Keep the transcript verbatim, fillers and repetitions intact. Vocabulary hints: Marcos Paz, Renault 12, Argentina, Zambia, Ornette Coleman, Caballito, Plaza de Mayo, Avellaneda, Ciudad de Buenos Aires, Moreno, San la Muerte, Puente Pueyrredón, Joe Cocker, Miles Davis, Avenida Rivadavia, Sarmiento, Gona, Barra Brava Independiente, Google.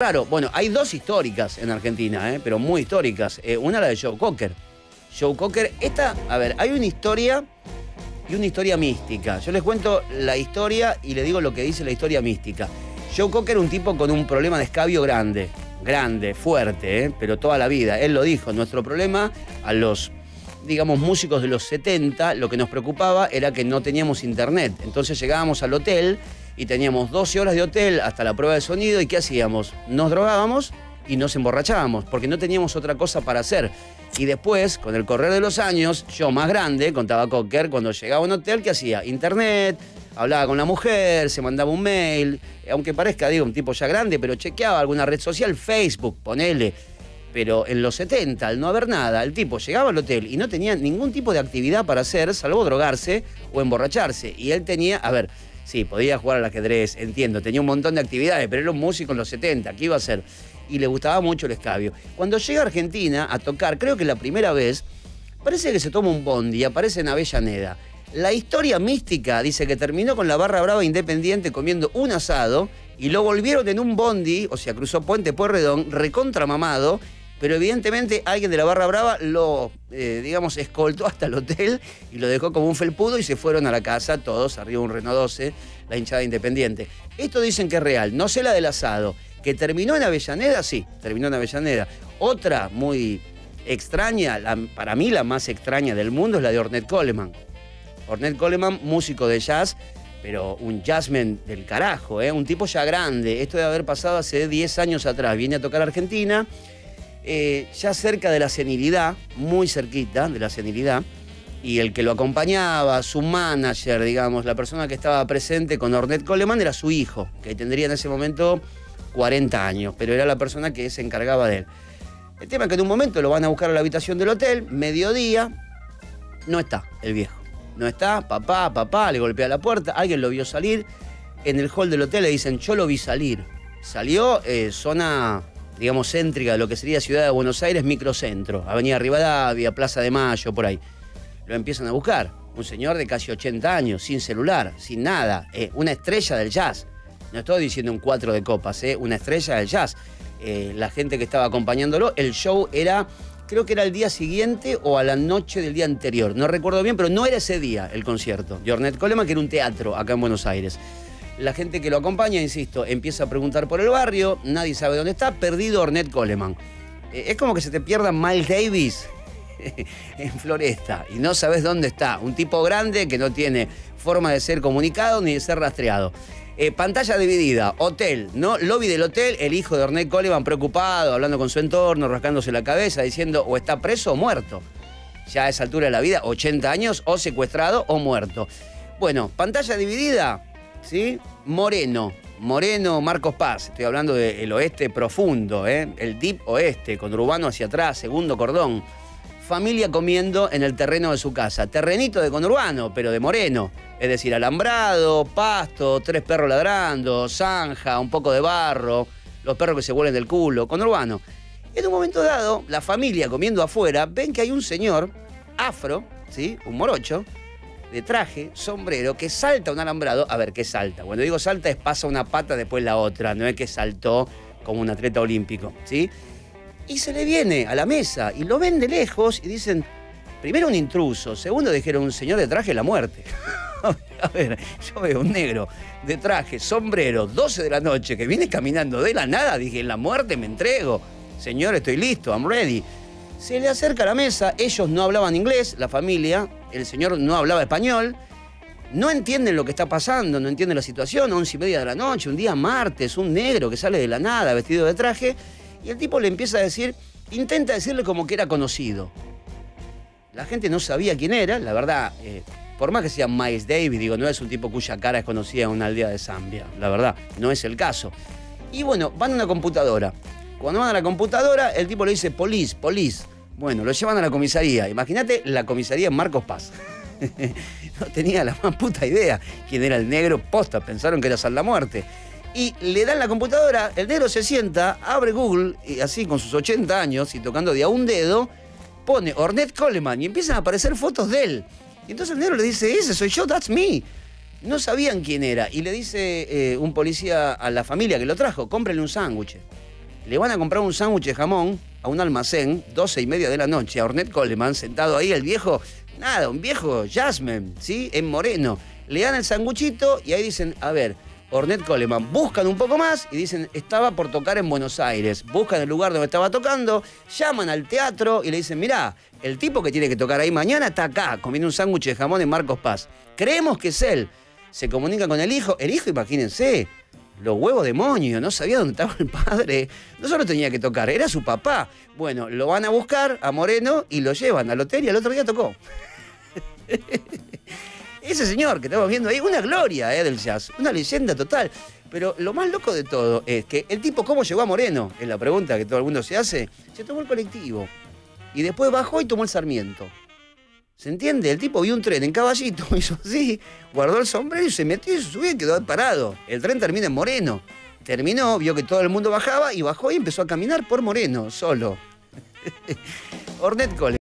Claro, bueno, hay dos históricas en Argentina, ¿eh? pero muy históricas. Eh, una la de Joe Cocker. Joe Cocker, esta, a ver, hay una historia y una historia mística. Yo les cuento la historia y les digo lo que dice la historia mística. Joe Cocker, un tipo con un problema de escabio grande, grande, fuerte, ¿eh? pero toda la vida. Él lo dijo, nuestro problema a los, digamos, músicos de los setenta, lo que nos preocupaba era que no teníamos internet. Entonces llegábamos al hotel y teníamos doce horas de hotel hasta la prueba de sonido, y ¿qué hacíamos? Nos drogábamos y nos emborrachábamos, porque no teníamos otra cosa para hacer. Y después, con el correr de los años, yo más grande, contaba Cocker, cuando llegaba a un hotel, ¿qué hacía? Internet, hablaba con la mujer, se mandaba un mail, aunque parezca, digo, un tipo ya grande, pero chequeaba alguna red social, Facebook, ponele. Pero en los setenta, al no haber nada, el tipo llegaba al hotel y no tenía ningún tipo de actividad para hacer, salvo drogarse o emborracharse. Y él tenía, a ver... Sí, podía jugar al ajedrez, entiendo, tenía un montón de actividades, pero era un músico en los setenta, ¿qué iba a hacer? Y le gustaba mucho el escabio. Cuando llega a Argentina a tocar, creo que la primera vez, parece que se toma un bondi y aparece en Avellaneda. La historia mística dice que terminó con la Barra Brava Independiente comiendo un asado y lo volvieron en un bondi, o sea, cruzó Puente Pueyrredón, recontramamado, pero evidentemente alguien de la Barra Brava lo, eh, digamos, escoltó hasta el hotel y lo dejó como un felpudo y se fueron a la casa todos, arriba un Renault doce, la hinchada Independiente. Esto dicen que es real, no sé la del asado, que terminó en Avellaneda, sí, terminó en Avellaneda. Otra muy extraña, la, para mí la más extraña del mundo, es la de Ornette Coleman. Ornette Coleman, músico de jazz, pero un jazzman del carajo, ¿eh? un tipo ya grande. Esto debe haber pasado hace diez años atrás, viene a tocar a Argentina... Eh, ya cerca de la senilidad, muy cerquita de la senilidad, y el que lo acompañaba, su manager, digamos, la persona que estaba presente con Ornette Coleman era su hijo, que tendría en ese momento cuarenta años, pero era la persona que se encargaba de él. El tema es que en un momento lo van a buscar a la habitación del hotel, mediodía, no está el viejo, no está, papá, papá, le golpea la puerta, alguien lo vio salir, en el hall del hotel le dicen, yo lo vi salir, salió eh, zona... digamos, céntrica de lo que sería Ciudad de Buenos Aires, microcentro, Avenida Rivadavia, Plaza de Mayo, por ahí. Lo empiezan a buscar. Un señor de casi ochenta años, sin celular, sin nada, eh, una estrella del jazz. No estoy diciendo un cuatro de copas, eh, una estrella del jazz. Eh, la gente que estaba acompañándolo, el show era, creo que era el día siguiente o a la noche del día anterior. No recuerdo bien, pero no era ese día el concierto de Ornette Coleman, que era un teatro acá en Buenos Aires. La gente que lo acompaña, insisto, empieza a preguntar por el barrio, nadie sabe dónde está, perdido Ornette Coleman. Eh, es como que se te pierda Miles Davis en Floresta y no sabes dónde está. Un tipo grande que no tiene forma de ser comunicado ni de ser rastreado. Eh, pantalla dividida, hotel, ¿no? Lobby del hotel, el hijo de Ornette Coleman preocupado, hablando con su entorno, rascándose la cabeza, diciendo o está preso o muerto. Ya a esa altura de la vida, ochenta años, o secuestrado o muerto. Bueno, pantalla dividida... ¿Sí? Moreno, Moreno, Marcos Paz, estoy hablando del oeste profundo, ¿eh? el deep oeste, conurbano hacia atrás, segundo cordón, familia comiendo en el terreno de su casa, terrenito de conurbano, pero de Moreno, es decir, alambrado, pasto, tres perros ladrando, zanja, un poco de barro, los perros que se huelen del culo, conurbano. En un momento dado, la familia comiendo afuera, ven que hay un señor afro, ¿sí? un morocho, de traje, sombrero, que salta un alambrado. A ver, ¿qué salta? Cuando digo salta es pasa una pata, después la otra. No es que saltó como un atleta olímpico, ¿sí? Y se le viene a la mesa y lo ven de lejos y dicen, primero un intruso, segundo dijeron un señor de traje la muerte. A ver, yo veo un negro de traje, sombrero, doce de la noche, que viene caminando de la nada. Dije, la muerte me entrego. Señor, estoy listo, I'm ready. Se le acerca a la mesa, ellos no hablaban inglés, la familia, el señor no hablaba español, no entienden lo que está pasando, no entienden la situación, once y media de la noche, un día martes, un negro que sale de la nada vestido de traje, y el tipo le empieza a decir, intenta decirle como que era conocido. La gente no sabía quién era, la verdad, eh, por más que sea Miles Davis, digo, no es un tipo cuya cara es conocida en una aldea de Zambia, la verdad, no es el caso. Y bueno, van a una computadora. Cuando van a la computadora, el tipo le dice, police, police. Bueno, lo llevan a la comisaría. Imagínate la comisaría en Marcos Paz. No tenía la más puta idea quién era el negro posta. Pensaron que era San la Muerte. Y le dan la computadora, el negro se sienta, abre Google, y así con sus ochenta años y tocando de a un dedo, pone Ornette Coleman y empiezan a aparecer fotos de él. Y entonces el negro le dice, ese soy yo, that's me. No sabían quién era. Y le dice eh, un policía a la familia que lo trajo, cómprenle un sándwich. le van a comprar un sándwich de jamón a un almacén, doce y media de la noche, a Ornette Coleman, sentado ahí, el viejo, nada, un viejo Jasmine, ¿sí? En Moreno. Le dan el sanguchito y ahí dicen, a ver, Ornette Coleman. Buscan un poco más y dicen, estaba por tocar en Buenos Aires. Buscan el lugar donde estaba tocando, llaman al teatro y le dicen, mirá, el tipo que tiene que tocar ahí mañana está acá, comiendo un sándwich de jamón en Marcos Paz. Creemos que es él. Se comunica con el hijo. El hijo, imagínense, los huevos demonios, no sabía dónde estaba el padre. No solo tenía que tocar, era su papá. Bueno, lo van a buscar a Moreno y lo llevan al hotel y al otro día tocó. Ese señor que estamos viendo ahí, una gloria eh, del jazz, una leyenda total. Pero lo más loco de todo es que el tipo, ¿cómo llegó a Moreno? Es la pregunta que todo el mundo se hace. Se tomó el colectivo y después bajó y tomó el Sarmiento. ¿Se entiende? El tipo vio un tren en Caballito, hizo así, guardó el sombrero y se metió y se subió y quedó parado. El tren termina en Moreno. Terminó, vio que todo el mundo bajaba y bajó y empezó a caminar por Moreno, solo. Ornette Coleman.